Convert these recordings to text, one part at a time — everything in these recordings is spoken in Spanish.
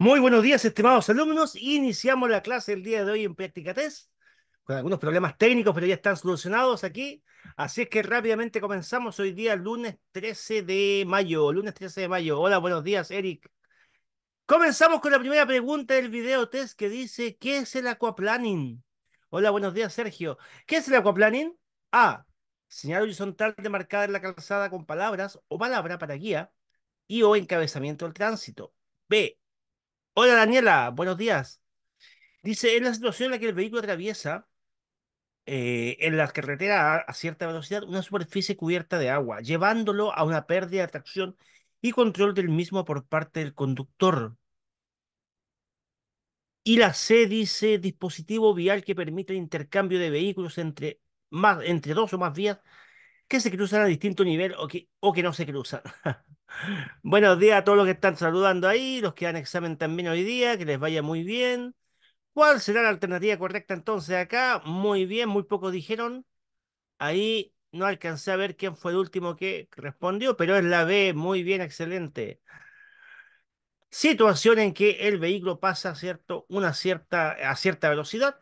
Muy buenos días, estimados alumnos. Iniciamos la clase el día de hoy en práctica test, con algunos problemas técnicos, pero ya están solucionados aquí. Así es que rápidamente comenzamos hoy día, lunes 13 de mayo. Lunes 13 de mayo. Hola, buenos días, Eric. Comenzamos con la primera pregunta del video test que dice, ¿qué es el aquaplaning? Hola, buenos días, Sergio. ¿Qué es el aquaplaning? A. Señal horizontal demarcada en la calzada con palabras o palabra para guía y o encabezamiento del tránsito. B. Hola Daniela, buenos días. Dice, en la situación en la que el vehículo atraviesa en la carretera a cierta velocidad una superficie cubierta de agua, llevándolo a una pérdida de tracción y control del mismo por parte del conductor. Y la C dice, dispositivo vial que permite el intercambio de vehículos entre dos o más vías que se cruzan a distinto nivel o que no se cruzan. Buenos días a todos los que están saludando ahí, los que dan examen también hoy día, que les vaya muy bien. ¿Cuál será la alternativa correcta entonces acá? Muy bien, muy poco dijeron. Ahí no alcancé a ver quién fue el último que respondió, pero es la B, muy bien, excelente. Situación en que el vehículo pasa a cierta velocidad,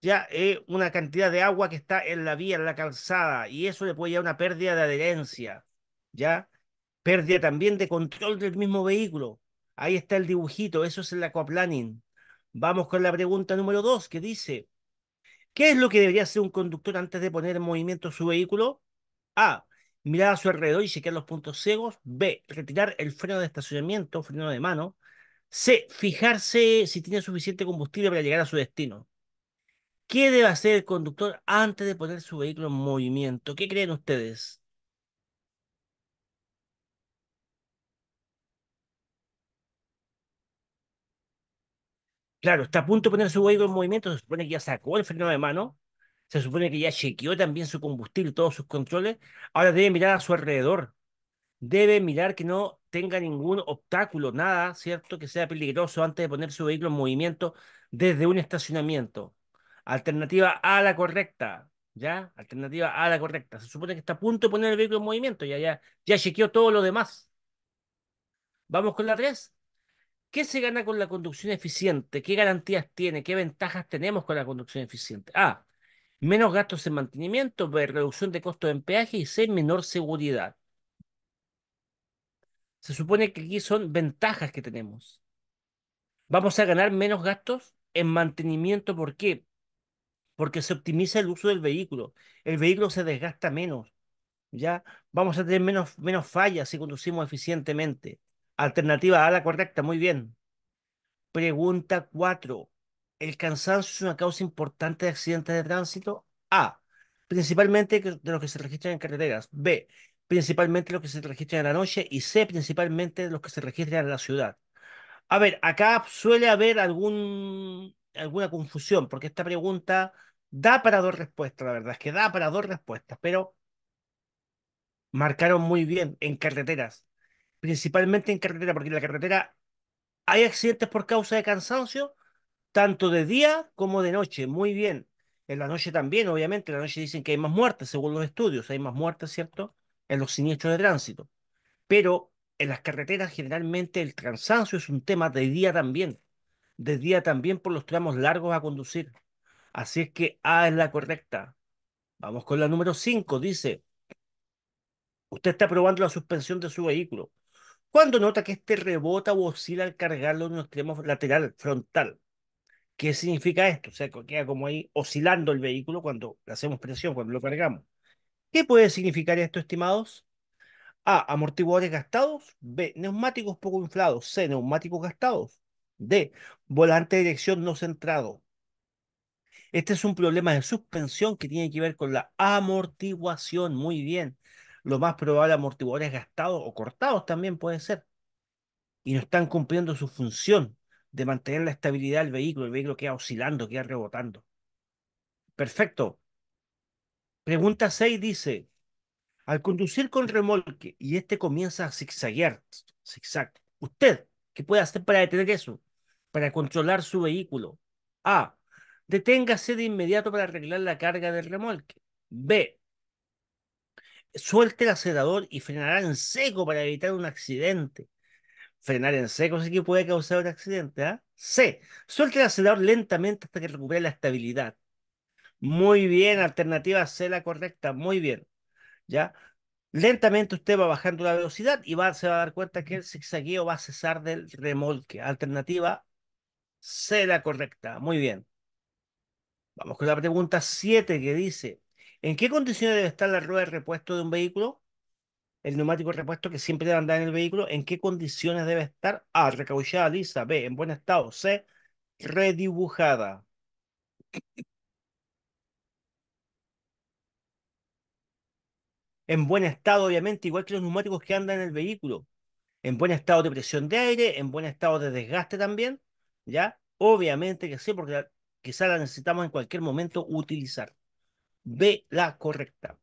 ya una cantidad de agua que está en la vía, en la calzada, y eso le puede llevar a una pérdida de adherencia, ¿ya? Pérdida también de control del mismo vehículo. Ahí está el dibujito, eso es el aquaplaning. Vamos con la pregunta número 2, que dice, ¿qué es lo que debería hacer un conductor antes de poner en movimiento su vehículo? A. Mirar a su alrededor y chequear los puntos ciegos. B. Retirar el freno de estacionamiento, freno de mano. C. Fijarse si tiene suficiente combustible para llegar a su destino. ¿Qué debe hacer el conductor antes de poner su vehículo en movimiento? ¿Qué creen ustedes? Claro, está a punto de poner su vehículo en movimiento, se supone que ya sacó el freno de mano, se supone que ya chequeó también su combustible, todos sus controles, ahora debe mirar a su alrededor, debe mirar que no tenga ningún obstáculo, nada, ¿cierto?, que sea peligroso antes de poner su vehículo en movimiento desde un estacionamiento. Alternativa A la correcta, ¿ya? Alternativa A la correcta. Se supone que está a punto de poner el vehículo en movimiento, ya chequeó todo lo demás. Vamos con la 3. ¿Qué se gana con la conducción eficiente? ¿Qué garantías tiene? ¿Qué ventajas tenemos con la conducción eficiente? A. Menos gastos en mantenimiento. B. Reducción de costos en peaje. Y C. Menor seguridad. Se supone que aquí son ventajas que tenemos. Vamos a ganar menos gastos en mantenimiento. ¿Por qué? Porque se optimiza el uso del vehículo. El vehículo se desgasta menos, ¿ya? Vamos a tener menos fallas si conducimos eficientemente. Alternativa A la correcta, muy bien. Pregunta 4. ¿El cansancio es una causa importante de accidentes de tránsito? A. Principalmente de los que se registran en carreteras. B. Principalmente los que se registran en la noche. Y C. Principalmente los que se registran en la ciudad. A ver, acá suele haber alguna confusión, porque esta pregunta da para dos respuestas, la verdad es que da para dos respuestas, pero marcaron muy bien en carreteras, principalmente en carretera, porque en la carretera hay accidentes por causa de cansancio, tanto de día como de noche, muy bien, en la noche también, obviamente, en la noche dicen que hay más muertes, según los estudios, hay más muertes, ¿cierto?, en los siniestros de tránsito, pero en las carreteras generalmente el cansancio es un tema de día también, por los tramos largos a conducir. Así es que A es la correcta. Vamos con la número 5. Dice, usted está probando la suspensión de su vehículo. Cuando nota que este rebota o oscila al cargarlo en un extremo lateral frontal. ¿Qué significa esto? O sea, queda como ahí oscilando el vehículo cuando le hacemos presión, cuando lo cargamos. ¿Qué puede significar esto, estimados? A. Amortiguadores gastados. B. Neumáticos poco inflados. C. Neumáticos gastados. D. Volante de dirección no centrado. Este es un problema de suspensión que tiene que ver con la amortiguación. Muy bien. Lo más probable, amortiguadores gastados o cortados también puede ser. Y no están cumpliendo su función de mantener la estabilidad del vehículo. El vehículo queda oscilando, queda rebotando. Perfecto. Pregunta 6 dice, al conducir con remolque y este comienza a zigzaguear, zigzag, ¿usted qué puede hacer para detener eso? Para controlar su vehículo. A. Deténgase de inmediato para arreglar la carga del remolque. B. Suelte el acelerador y frenará en seco para evitar un accidente. Frenar en seco sí que puede causar un accidente, ¿ah? C. Suelte el acelerador lentamente hasta que recupere la estabilidad. Muy bien, alternativa C, la correcta. Muy bien. ¿Ya? Lentamente usted va bajando la velocidad y se va a dar cuenta que el zigzagueo va a cesar del remolque. Alternativa C, la correcta. Muy bien. Vamos con la pregunta 7 que dice, ¿en qué condiciones debe estar la rueda de repuesto de un vehículo? El neumático de repuesto que siempre debe andar en el vehículo, ¿en qué condiciones debe estar? A, recauchada, lisa. B, en buen estado. C, redibujada. En buen estado, obviamente, igual que los neumáticos que andan en el vehículo. En buen estado de presión de aire, en buen estado de desgaste también, ¿ya? Obviamente que sí, porque quizá la necesitamos en cualquier momento utilizar. B, la correcta.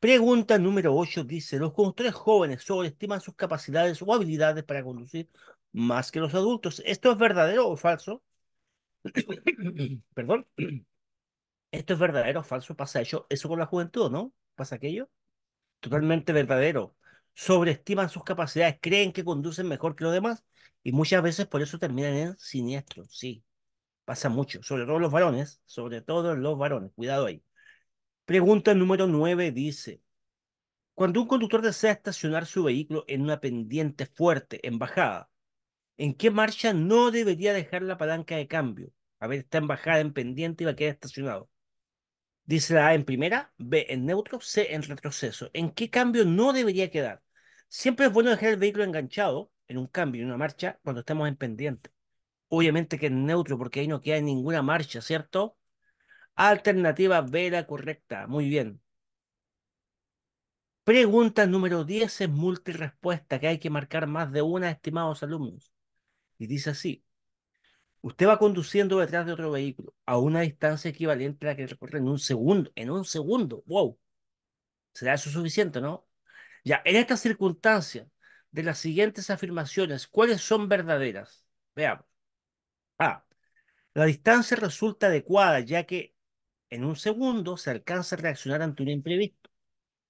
Pregunta número 8 dice, los conductores jóvenes sobreestiman sus capacidades o habilidades para conducir más que los adultos. ¿Esto es verdadero o falso? Perdón. ¿Esto es verdadero o falso? ¿Pasa eso con la juventud, no? ¿Pasa aquello? Totalmente verdadero. Sobreestiman sus capacidades, creen que conducen mejor que los demás y muchas veces por eso terminan en siniestro. Sí, pasa mucho, sobre todo los varones, cuidado ahí. Pregunta número 9 dice, cuando un conductor desea estacionar su vehículo en una pendiente fuerte, en bajada, ¿en qué marcha no debería dejar la palanca de cambio? A ver, está en bajada, en pendiente y va a quedar estacionado. Dice la A en primera, B en neutro, C en retroceso. ¿En qué cambio no debería quedar? Siempre es bueno dejar el vehículo enganchado en un cambio, en una marcha, cuando estamos en pendiente. Obviamente que en neutro, porque ahí no queda ninguna marcha, ¿cierto? Alternativa B, la correcta. Muy bien. Pregunta número 10 es multirespuesta, que hay que marcar más de una, estimados alumnos. Y dice así. Usted va conduciendo detrás de otro vehículo a una distancia equivalente a la que recorre en un segundo. En un segundo. ¡Wow! ¿Será eso suficiente, no? Ya, en esta circunstancia, de las siguientes afirmaciones, ¿cuáles son verdaderas? Veamos. A. La distancia resulta adecuada, ya que en un segundo se alcanza a reaccionar ante un imprevisto.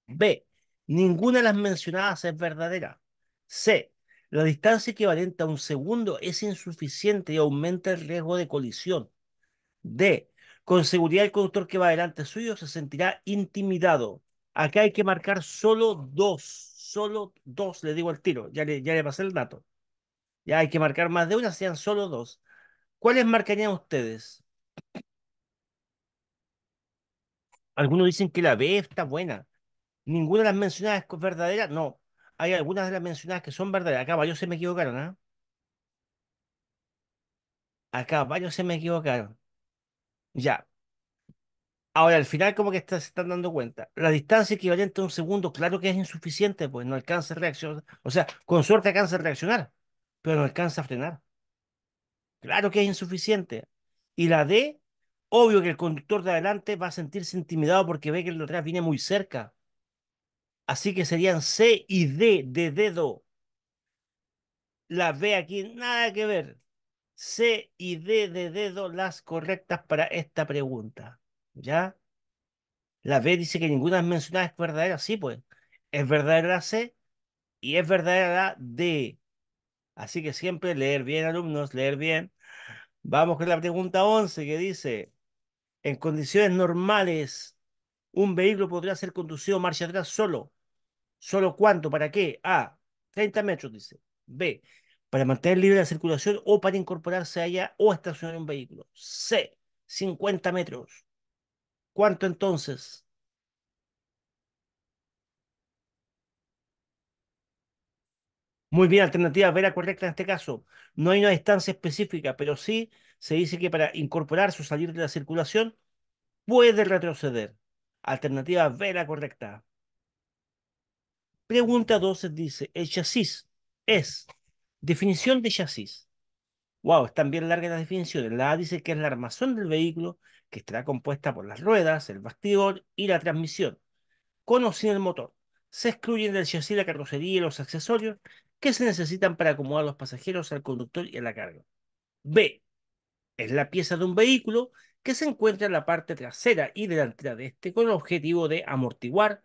B. Ninguna de las mencionadas es verdadera. C. La distancia equivalente a un segundo es insuficiente y aumenta el riesgo de colisión. D. Con seguridad el conductor que va delante suyo se sentirá intimidado. Acá hay que marcar solo dos, le digo al tiro, ya le pasé el dato. Ya hay que marcar más de una, sean solo dos. ¿Cuáles marcarían ustedes? Algunos dicen que la B está buena. ¿Ninguna de las mencionadas es verdadera? No. Hay algunas de las mencionadas que son verdaderas. Acá varios se me equivocaron, ¿ah? Acá varios se me equivocaron. Ya. Ahora, al final como que se están dando cuenta. La distancia equivalente a un segundo, claro que es insuficiente, pues no alcanza a reaccionar. O sea, con suerte alcanza a reaccionar, pero no alcanza a frenar. Claro que es insuficiente. Y la D, obvio que el conductor de adelante va a sentirse intimidado porque ve que el de atrás viene muy cerca. Así que serían C y D, de dedo. La B aquí, nada que ver. C y D, de dedo, las correctas para esta pregunta. ¿Ya? La B dice que ninguna mencionada es verdadera. Sí, pues. Es verdadera la C y es verdadera la D. Así que siempre leer bien, alumnos, leer bien. Vamos con la pregunta 11 que dice, en condiciones normales, un vehículo podría ser conducido marcha atrás solo. ¿Solo cuánto? ¿Para qué? A, 30 metros, dice. B, para mantener libre la circulación o para incorporarse a ella o estacionar un vehículo. C, 50 metros. ¿Cuánto entonces? Muy bien, alternativa B, la correcta en este caso. No hay una distancia específica, pero sí se dice que para incorporarse o salir de la circulación puede retroceder. Alternativa B, la correcta. Pregunta 12 dice, el chasis es definición de chasis. Wow, están bien largas las definiciones. La A dice que es la armazón del vehículo que estará compuesta por las ruedas, el bastidor y la transmisión, con o sin el motor. Se excluyen del chasis la carrocería y los accesorios que se necesitan para acomodar a los pasajeros, al conductor y a la carga. B. Es la pieza de un vehículo que se encuentra en la parte trasera y delantera de este con el objetivo de amortiguar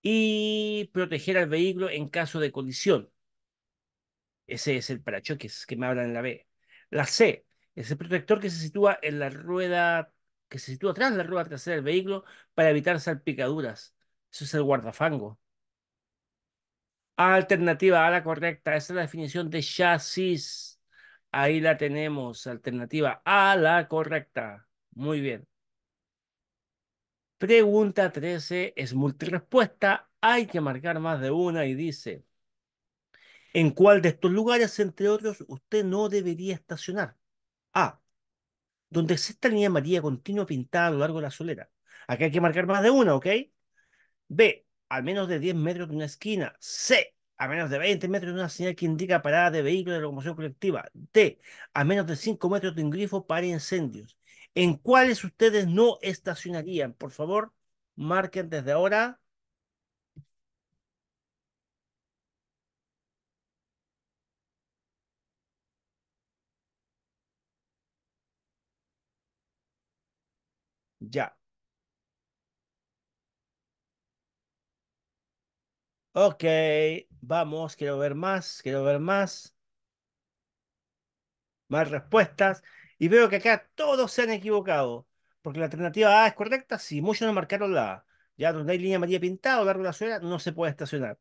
y proteger al vehículo en caso de colisión. Ese es el parachoques que me hablan en la B. La C es el protector que se sitúa en la rueda, que se sitúa tras la rueda trasera del vehículo para evitar salpicaduras. Eso es el guardafango. Alternativa A, la correcta. Esa es la definición de chasis. Ahí la tenemos. Alternativa A, la correcta. Muy bien. Pregunta 13. Es multirespuesta. Hay que marcar más de una y dice: ¿en cuál de estos lugares, entre otros, usted no debería estacionar? A. Donde exista línea amarilla continua pintada a lo largo de la solera. Acá hay que marcar más de una, ¿ok? B. A menos de 10 metros de una esquina. C. A menos de 20 metros de una señal que indica parada de vehículos de locomoción colectiva. D. A menos de 5 metros de un grifo para incendios. ¿En cuáles ustedes no estacionarían? Por favor, marquen desde ahora. Ya. Ok, vamos, quiero ver más. Más respuestas. Y veo que acá todos se han equivocado, porque la alternativa A es correcta. Si muchos no marcaron la A. Ya donde hay línea amarilla pintada o largo de la suela, no se puede estacionar.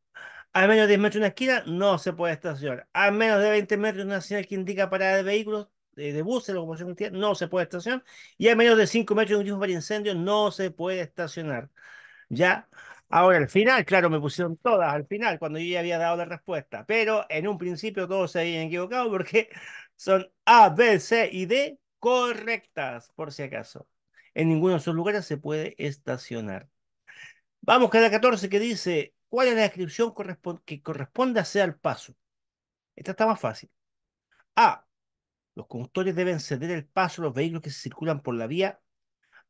A menos de 10 metros de una esquina, no se puede estacionar. A menos de 20 metros de una señal que indica parada de vehículos, de buses, locomoción colectiva, no se puede estacionar. Y a menos de 5 metros de un grifo para incendios, no se puede estacionar. Ya. Ahora, al final, claro, me pusieron todas al final, cuando yo ya había dado la respuesta. Pero en un principio todos se habían equivocado porque son A, B, C y D correctas, por si acaso. En ninguno de esos lugares se puede estacionar. Vamos con la 14 que dice, ¿cuál es la descripción que corresponde hacia el paso? Esta está más fácil. A. Los conductores deben ceder el paso a los vehículos que circulan por la vía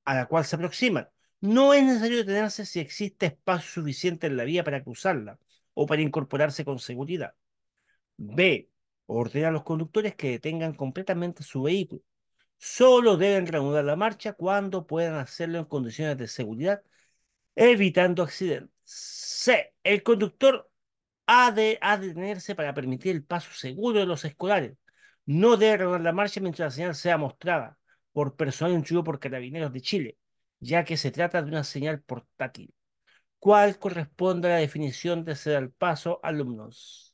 a la cual se aproximan. No es necesario detenerse si existe espacio suficiente en la vía para cruzarla o para incorporarse con seguridad. B. Ordena a los conductores que detengan completamente su vehículo. Solo deben reanudar la marcha cuando puedan hacerlo en condiciones de seguridad, evitando accidentes. C. El conductor ha de detenerse para permitir el paso seguro de los escolares. No debe reanudar la marcha mientras la señal sea mostrada por personal instruido por Carabineros de Chile, ya que se trata de una señal portátil. ¿Cuál corresponde a la definición de ceder al paso, alumnos?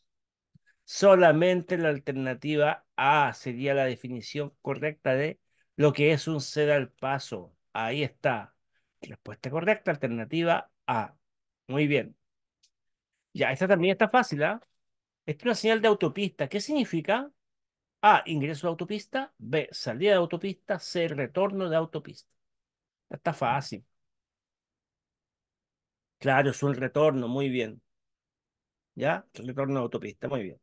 Solamente la alternativa A sería la definición correcta de lo que es un ceder al paso. Ahí está. Respuesta correcta, alternativa A. Muy bien. Ya, esta también está fácil, ¿ah? Esta es una señal de autopista. ¿Qué significa? A, ingreso de autopista. B, salida de autopista. C, retorno de autopista. Está fácil. Claro, es un retorno, muy bien. ¿Ya? Retorno a autopista, muy bien.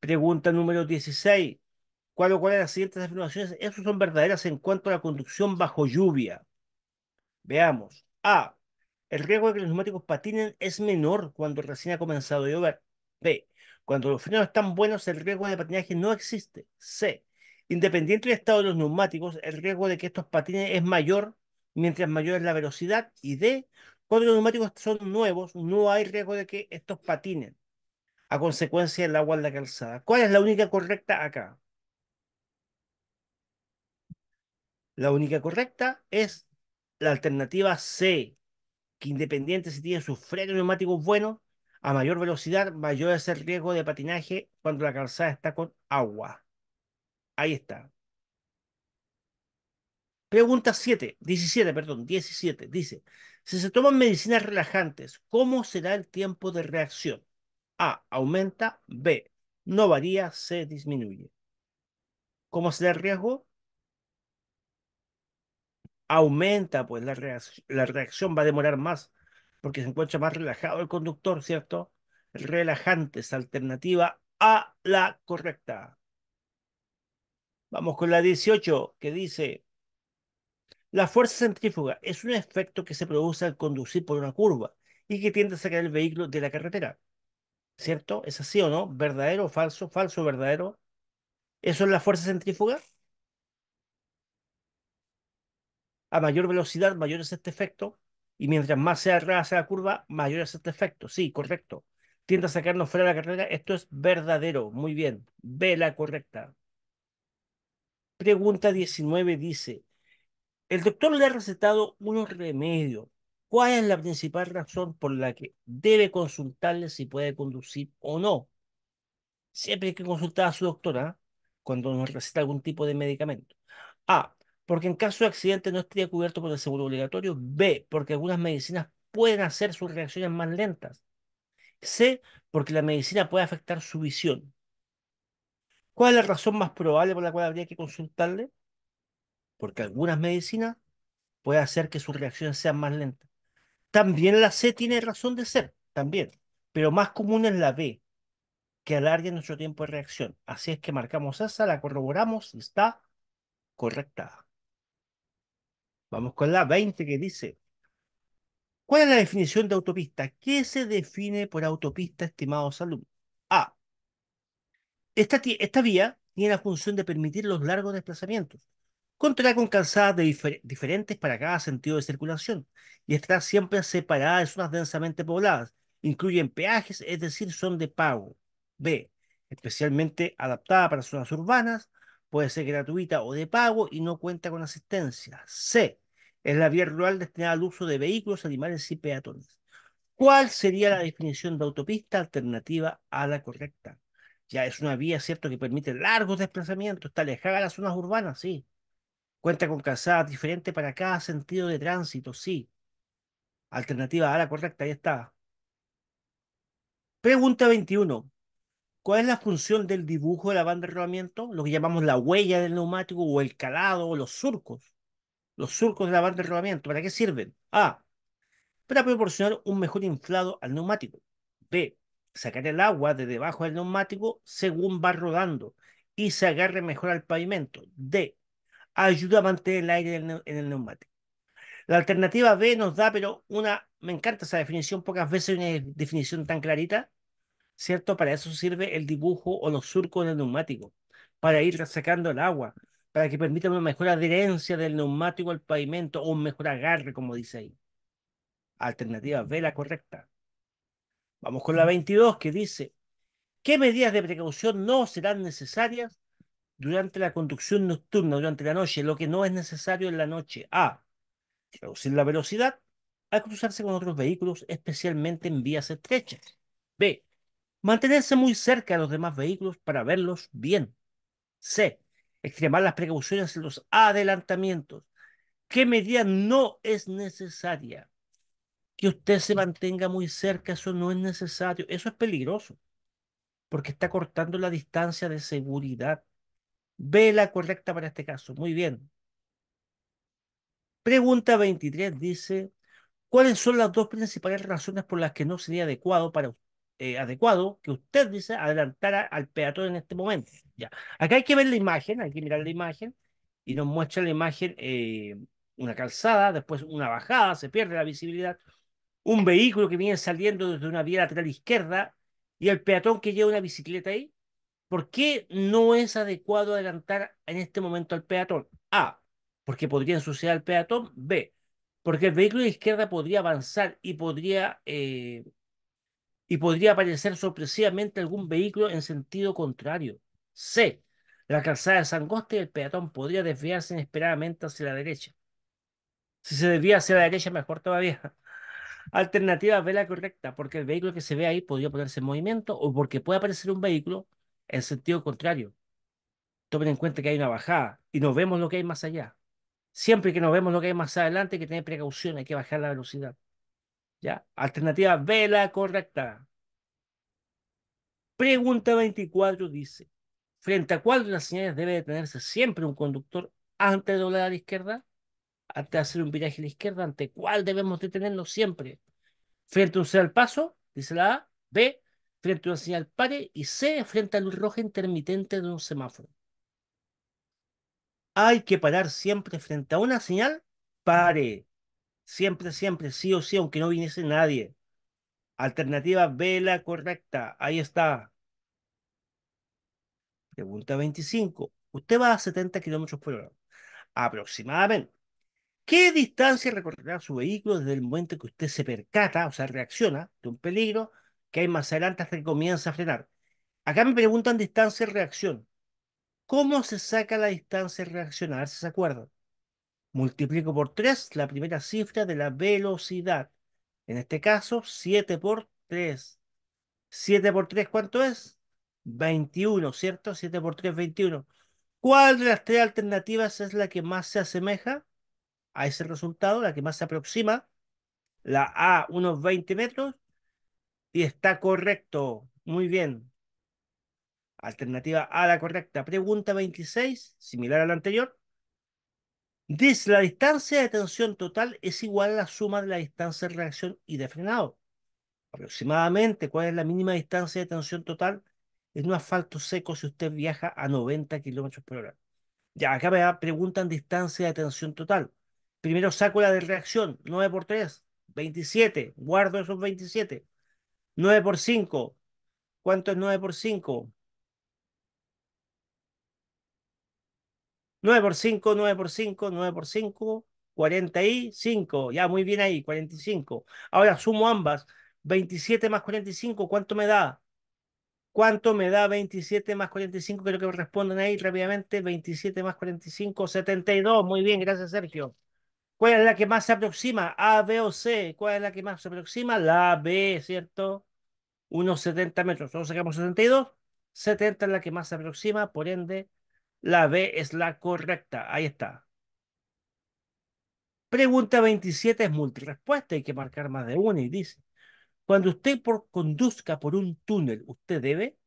Pregunta número 16. ¿Cuál o cuál de las siguientes afirmaciones esos son verdaderas en cuanto a la conducción bajo lluvia? Veamos. A. El riesgo de que los neumáticos patinen es menor cuando recién ha comenzado a llover. B. Cuando los frenos están buenos, el riesgo de patinaje no existe. C. Independiente del estado de los neumáticos, el riesgo de que estos patinen es mayor mientras mayor es la velocidad. Y D. Cuando los neumáticos son nuevos, no hay riesgo de que estos patinen a consecuencia del agua en la calzada. ¿Cuál es la única correcta acá? La única correcta es la alternativa C, que independiente si tiene sus frenos neumáticos buenos, a mayor velocidad, mayor es el riesgo de patinaje cuando la calzada está con agua. Ahí está. Pregunta 17, dice, si se toman medicinas relajantes, ¿cómo será el tiempo de reacción? A, aumenta. B, no varía. C, disminuye. ¿Cómo será el riesgo? Aumenta, pues la reacción va a demorar más, porque se encuentra más relajado el conductor, ¿cierto? Relajantes, alternativa a la correcta. Vamos con la 18, que dice... La fuerza centrífuga es un efecto que se produce al conducir por una curva y que tiende a sacar el vehículo de la carretera. ¿Cierto? ¿Es así o no? ¿Verdadero o falso? ¿Falso o verdadero? ¿Eso es la fuerza centrífuga? A mayor velocidad, mayor es este efecto. Y mientras más se arrasa la curva, mayor es este efecto. Sí, correcto. tiende a sacarnos fuera de la carrera. Esto es verdadero. Muy bien. B, la correcta. Pregunta 19 dice, el doctor le ha recetado unos remedios. ¿Cuál es la principal razón por la que debe consultarle si puede conducir o no? Siempre hay que consultar a su doctora cuando nos receta algún tipo de medicamento. A, porque en caso de accidente no estaría cubierto por el seguro obligatorio. B, porque algunas medicinas pueden hacer sus reacciones más lentas. C, porque la medicina puede afectar su visión. ¿Cuál es la razón más probable por la cual habría que consultarle? Porque algunas medicinas pueden hacer que sus reacciones sean más lentas. También la C tiene razón de ser, también, pero más común es la B, que alargue nuestro tiempo de reacción. Así es que marcamos esa, la corroboramos, está correcta. Vamos con la 20 que dice, ¿cuál es la definición de autopista? ¿Qué se define por autopista, estimados alumnos? A, esta vía tiene la función de permitir los largos desplazamientos. Contará con calzadas diferentes para cada sentido de circulación y estará siempre separada de zonas densamente pobladas. Incluyen peajes, es decir, son de pago. B, especialmente adaptada para zonas urbanas, puede ser gratuita o de pago y no cuenta con asistencia. C, es la vía rural destinada al uso de vehículos, animales y peatones. ¿Cuál sería la definición de autopista alternativa a la correcta? Ya es una vía, ¿cierto?, que permite largos desplazamientos, está alejada de las zonas urbanas, sí. Cuenta con calzadas diferentes para cada sentido de tránsito, sí. Alternativa a la correcta, ahí está. Pregunta 21. ¿Cuál es la función del dibujo de la banda de rodamiento? Lo que llamamos la huella del neumático o el calado o los surcos. Los surcos de la banda de rodamiento, ¿para qué sirven? A, para proporcionar un mejor inflado al neumático. B, sacar el agua de debajo del neumático según va rodando y se agarre mejor al pavimento. D, ayuda a mantener el aire en el neumático. La alternativa B nos da, pero me encanta esa definición, pocas veces hay una definición tan clarita, ¿cierto? Para eso sirve el dibujo o los surcos del neumático, para ir sacando el agua, para que permita una mejor adherencia del neumático al pavimento o un mejor agarre, como dice ahí. Alternativa B, la correcta. Vamos con la 22, que dice, ¿qué medidas de precaución no serán necesarias durante la conducción nocturna, durante la noche? Lo que no es necesario en la noche. A, reducir la velocidad al cruzarse con otros vehículos, especialmente en vías estrechas. B, mantenerse muy cerca de los demás vehículos para verlos bien. C, extremar las precauciones en los adelantamientos. ¿Qué medida no es necesaria? Que usted se mantenga muy cerca, eso no es necesario. Eso es peligroso, porque está cortando la distancia de seguridad. B, la correcta para este caso. Muy bien. Pregunta 23 dice, ¿cuáles son las dos principales razones por las que no sería adecuado para adecuado que usted, dice, adelantara al peatón en este momento? Ya. Acá hay que ver la imagen, hay que mirar la imagen, y nos muestra la imagen una calzada, después una bajada, se pierde la visibilidad, un vehículo que viene saliendo desde una vía lateral izquierda, y el peatón que lleva una bicicleta ahí. ¿Por qué no es adecuado adelantar en este momento al peatón? A, porque podría ensuciar al peatón. B, porque el vehículo de izquierda podría avanzar y podría aparecer sorpresivamente algún vehículo en sentido contrario. C, la calzada es angosta y el peatón podría desviarse inesperadamente hacia la derecha. Si se desvía hacia la derecha, mejor todavía. Alternativa B, la correcta, porque el vehículo que se ve ahí podría ponerse en movimiento o porque puede aparecer un vehículo en sentido contrario. Tomen en cuenta que hay una bajada y no vemos lo que hay más allá. Siempre que no vemos lo que hay más adelante hay que tener precaución, hay que bajar la velocidad. ¿Ya? Alternativa B, la correcta. Pregunta 24 dice, ¿frente a cuál de las señales debe detenerse siempre un conductor antes de doblar a la izquierda? Antes de hacer un viraje a la izquierda, ¿ante cuál debemos detenernos siempre? ¿Frente a un señal al paso? Dice la A. B, frente a una señal pare. Y C, frente a luz roja intermitente de un semáforo. Hay que parar siempre frente a una señal pare. Siempre, siempre, sí o sí, aunque no viniese nadie. Alternativa B, la correcta. Ahí está. Pregunta 25. Usted va a 70 km por hora aproximadamente. ¿Qué distancia recorrerá su vehículo desde el momento que usted se percata, o sea, reacciona de un peligro, que hay más adelante hasta que comienza a frenar. Acá me preguntan distancia y reacción. ¿Cómo se saca la distancia y reacción? A ver si se acuerdan. Multiplico por 3 la primera cifra de la velocidad. En este caso, 7 por 3. 7 por 3, ¿cuánto es? 21, ¿cierto? 7 por 3, 21. ¿Cuál de las tres alternativas es la que más se asemeja a ese resultado? La que más se aproxima. La A, unos 20 metros. Y está correcto. Muy bien. Alternativa A, la correcta. Pregunta 26, similar a la anterior. Dice, la distancia de tensión total es igual a la suma de la distancia de reacción y de frenado. Aproximadamente, ¿cuál es la mínima distancia de tensión total en un asfalto seco si usted viaja a 90 km por hora? Ya, acá me preguntan distancia de tensión total. Primero saco la de reacción, 9 por 3, 27. Guardo esos 27. 9 por 5. ¿Cuánto es 9 por 5? 9 por 5, 9 por 5, 9 por 5, 45. Ya, muy bien ahí, 45. Ahora sumo ambas. 27 más 45, ¿cuánto me da? ¿Cuánto me da 27 más 45? Creo que me respondan ahí rápidamente. 27 más 45, 72. Muy bien, gracias, Sergio. ¿Cuál es la que más se aproxima? A, B o C. ¿Cuál es la que más se aproxima? La B, ¿cierto? Unos 70 metros. Solo sacamos 72. 70 es la que más se aproxima, por ende, la B es la correcta. Ahí está. Pregunta 27 es multirespuesta. Hay que marcar más de una y dice: cuando usted conduzca por un túnel, usted debe.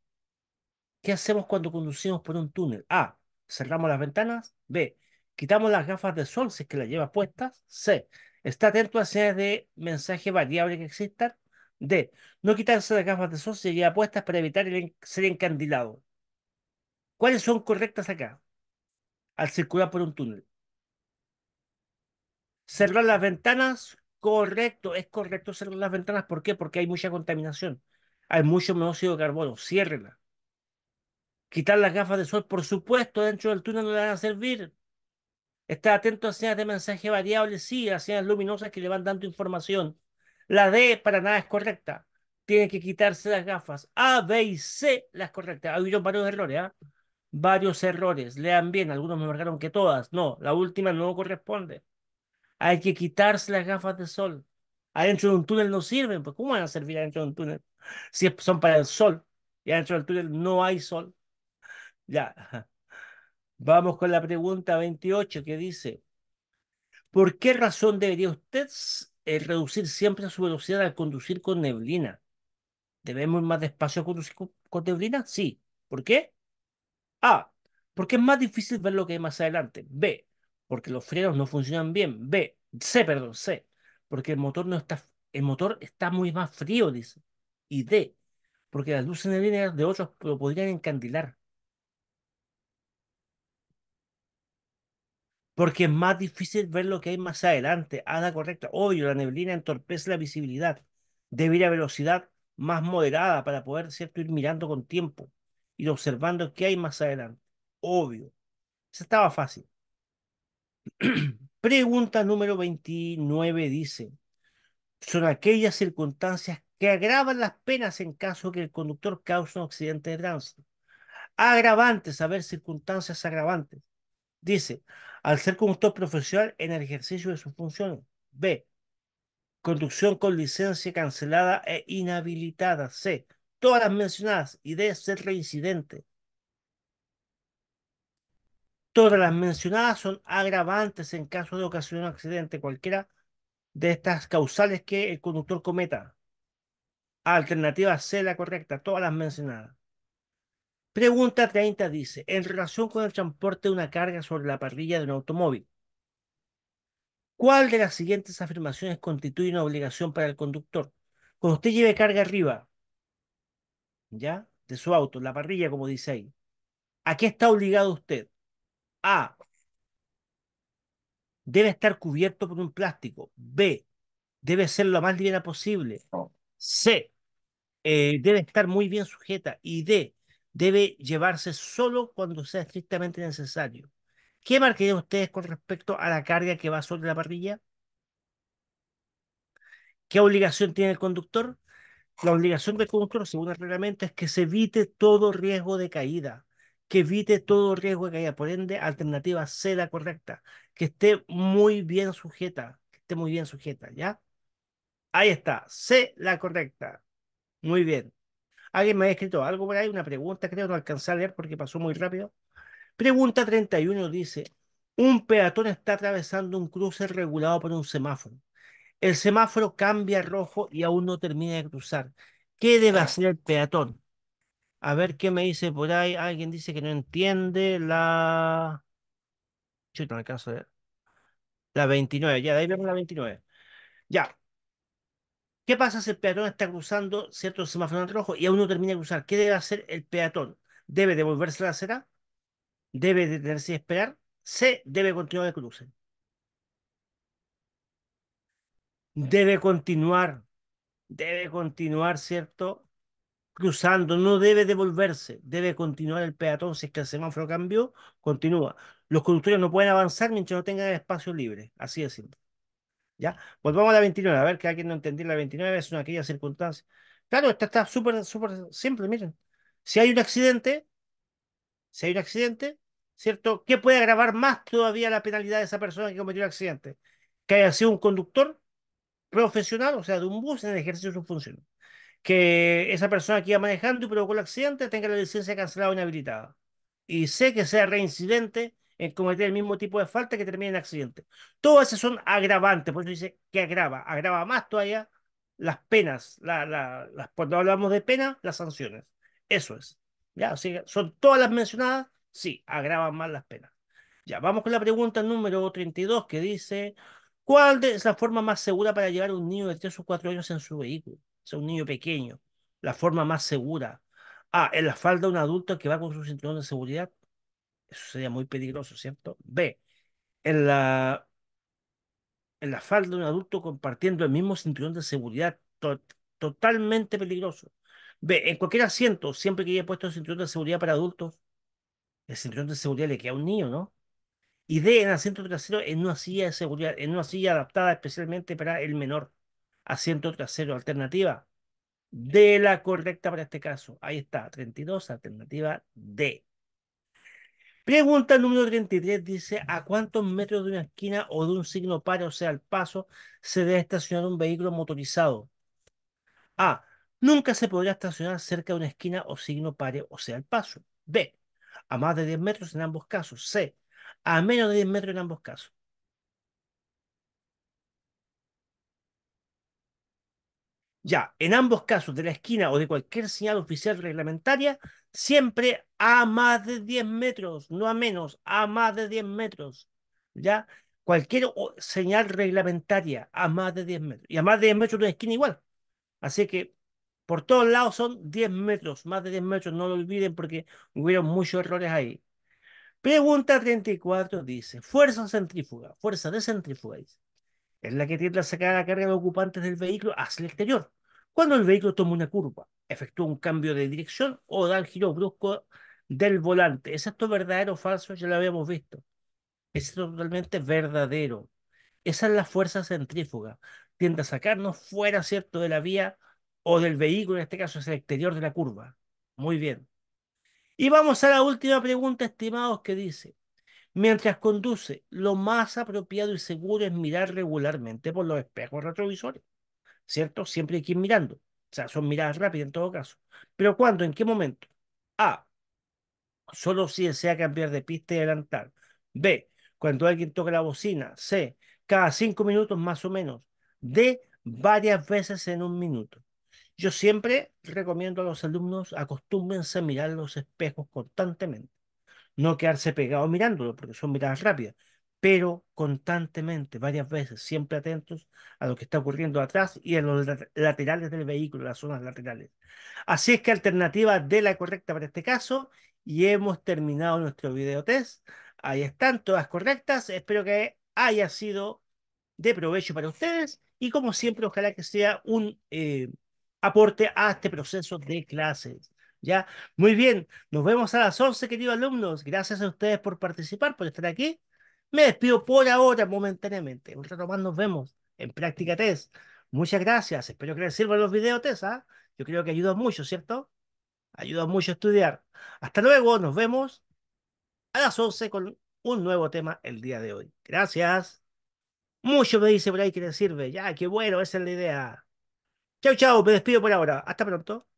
¿Qué hacemos cuando conducimos por un túnel? A. Cerramos las ventanas. B. Quitamos las gafas de sol si es que las lleva puestas. C. Está atento a señales de mensaje variable que existan. D. No quitarse las gafas de sol si lleva puestas para evitar ser encandilado. ¿Cuáles son correctas acá? Al circular por un túnel. Cerrar las ventanas, correcto. Es correcto cerrar las ventanas. ¿Por qué? Porque hay mucha contaminación. Hay mucho monóxido de carbono. Ciérrela. Quitar las gafas de sol, por supuesto, dentro del túnel no le van a servir. Estar atento a señales de mensaje variable, sí, a señales luminosas que le van dando información. La D para nada es correcta. Tiene que quitarse las gafas. A, B y C las correctas. Ha habido varios errores, ¿ah? Varios errores, lean bien, algunos me marcaron que todas, no, la última no corresponde. Hay que quitarse las gafas de sol. Adentro de un túnel no sirven, pues ¿cómo van a servir adentro de un túnel? Si son para el sol, y adentro del túnel no hay sol. Ya, vamos con la pregunta 28 que dice: ¿por qué razón debería usted reducir siempre su velocidad al conducir con neblina? ¿Debemos ir más despacio conducir con neblina? Sí, ¿por qué? A. Porque es más difícil ver lo que hay más adelante. B. Porque los frenos no funcionan bien. C. Porque el motor está muy más frío, dice. Y D. Porque las luces neblinas de otros lo podrían encandilar. Porque es más difícil ver lo que hay más adelante. A la correcta. Obvio, la neblina entorpece la visibilidad. Debe ir a velocidad más moderada para poder, ¿cierto?, ir mirando con tiempo. Ir observando qué hay más adelante. Obvio. Eso estaba fácil. Pregunta número 29 dice: son aquellas circunstancias que agravan las penas en caso que el conductor cause un accidente de tránsito. Agravantes, a ver, circunstancias agravantes. Dice: al ser conductor profesional en el ejercicio de sus funciones. B. Conducción con licencia cancelada e inhabilitada. C. Todas las mencionadas. Y de ser reincidente. Todas las mencionadas son agravantes en caso de ocasionar un accidente, cualquiera de estas causales que el conductor cometa. Alternativa C, la correcta, todas las mencionadas. Pregunta 30 dice: en relación con el transporte de una carga sobre la parrilla de un automóvil, ¿cuál de las siguientes afirmaciones constituye una obligación para el conductor? Cuando usted lleve carga arriba, ¿ya?, de su auto, la parrilla, como dice ahí, ¿a qué está obligado usted? A. Debe estar cubierto por un plástico. B. Debe ser lo más liviana posible. C. Debe estar muy bien sujeta. Y D. Debe llevarse solo cuando sea estrictamente necesario. ¿Qué marcarían ustedes con respecto a la carga que va sobre la parrilla? ¿Qué obligación tiene el conductor? La obligación del conductor, según el reglamento, es que se evite todo riesgo de caída, por ende, alternativa C, la correcta, que esté muy bien sujeta, ¿ya? Ahí está, C, la correcta. Muy bien. Alguien me ha escrito algo por ahí, una pregunta, creo, no alcancé a leer porque pasó muy rápido. Pregunta 31 dice, un peatón está atravesando un cruce regulado por un semáforo. El semáforo cambia a rojo y aún no termina de cruzar. ¿Qué debe hacer el peatón? A ver qué me dice por ahí. Alguien dice que no entiende la... Yo no alcanzo a ver. La 29, ya, de ahí vemos la 29. Ya. ¿Qué pasa si el peatón está cruzando cierto semáforo en rojo y aún no termina de cruzar? ¿Qué debe hacer el peatón? ¿Debe devolverse a la acera? ¿Debe detenerse y esperar? ¿C, debe continuar el cruce? Debe continuar, ¿cierto? Cruzando, no debe devolverse, debe continuar el peatón. Si es que el semáforo cambió, continúa. Los conductores no pueden avanzar mientras no tengan espacio libre, así de simple. ¿Ya? Volvamos a la 29, a ver que alguien no entendió la 29, es una aquella circunstancia. Claro, esta está súper simple, miren. Si hay un accidente, ¿cierto? ¿Qué puede agravar más todavía la penalidad de esa persona que cometió el accidente? Que haya sido un conductor profesional, o sea, de un bus en el ejercicio de sus funciones. Que esa persona que iba manejando y provocó el accidente tenga la licencia cancelada o inhabilitada. Y sé que sea reincidente en cometer el mismo tipo de falta que termine en accidente. Todas esas son agravantes, por eso dice que agrava más todavía las penas, cuando hablamos de penas, las sanciones. Eso es. ¿Ya? O sea, son todas las mencionadas, sí, agravan más las penas. Ya, vamos con la pregunta número 32 que dice... ¿Cuál es la forma más segura para llevar a un niño de 3 o 4 años en su vehículo? O sea, un niño pequeño. La forma más segura. A, en la falda de un adulto que va con su cinturón de seguridad. Eso sería muy peligroso, ¿cierto? B, en la falda de un adulto compartiendo el mismo cinturón de seguridad. Totalmente peligroso. B, en cualquier asiento, siempre que haya puesto el cinturón de seguridad para adultos, el cinturón de seguridad le queda a un niño, ¿no? Y D, en asiento trasero en una silla de seguridad, en una silla adaptada especialmente para el menor. Asiento trasero, alternativa D, la correcta para este caso. Ahí está, 32, alternativa D. Pregunta número 33 dice, ¿a cuántos metros de una esquina o de un signo par, o sea, al paso, se debe estacionar un vehículo motorizado? A, nunca se podrá estacionar cerca de una esquina o signo par, o sea, al paso. B, a más de 10 metros en ambos casos. C, a menos de 10 metros en ambos casos. Ya, en ambos casos, de la esquina o de cualquier señal oficial reglamentaria, siempre a más de 10 metros, no a menos, a más de 10 metros. Ya, cualquier señal reglamentaria a más de 10 metros. Y a más de 10 metros de una esquina igual. Así que por todos lados son 10 metros, más de 10 metros, no lo olviden porque hubieron muchos errores ahí. Pregunta 34 dice, fuerza de centrífuga, dice, es la que tiende a sacar la carga de los ocupantes del vehículo hacia el exterior. Cuando el vehículo toma una curva, efectúa un cambio de dirección o da el giro brusco del volante. ¿Es esto verdadero o falso? Ya lo habíamos visto. Es esto totalmente verdadero. Esa es la fuerza centrífuga. Tiende a sacarnos fuera, ¿cierto?, de la vía o del vehículo, en este caso es el exterior de la curva. Muy bien. Y vamos a la última pregunta, estimados, que dice, mientras conduce, lo más apropiado y seguro es mirar regularmente por los espejos retrovisores, ¿cierto? Siempre hay que ir mirando, o sea, son miradas rápidas en todo caso. Pero ¿cuándo? ¿En qué momento? A, solo si desea cambiar de pista y adelantar. B, cuando alguien toca la bocina. C, cada 5 minutos más o menos. D, varias veces en 1 minuto. Yo siempre recomiendo a los alumnos acostúmbrense a mirar los espejos constantemente. No quedarse pegados mirándolo, porque son miradas rápidas, pero constantemente, varias veces, siempre atentos a lo que está ocurriendo atrás y en los laterales del vehículo, las zonas laterales. Así es que alternativa D, la correcta para este caso, y hemos terminado nuestro video test. Ahí están, todas correctas. Espero que haya sido de provecho para ustedes y como siempre, ojalá que sea un... aporte a este proceso de clases, ¿ya? Muy bien, nos vemos a las 11, queridos alumnos. Gracias a ustedes por participar, por estar aquí. Me despido por ahora, momentáneamente. Un rato más nos vemos en Práctica Test. Muchas gracias. Espero que les sirvan los videotest, ¿ah? Yo creo que ayuda mucho, ¿cierto? Ayuda mucho a estudiar. Hasta luego, nos vemos a las 11 con un nuevo tema el día de hoy. Gracias. Mucho me dice por ahí que le sirve. Ya, qué bueno, esa es la idea. Chau, chau, me despido por ahora. Hasta pronto.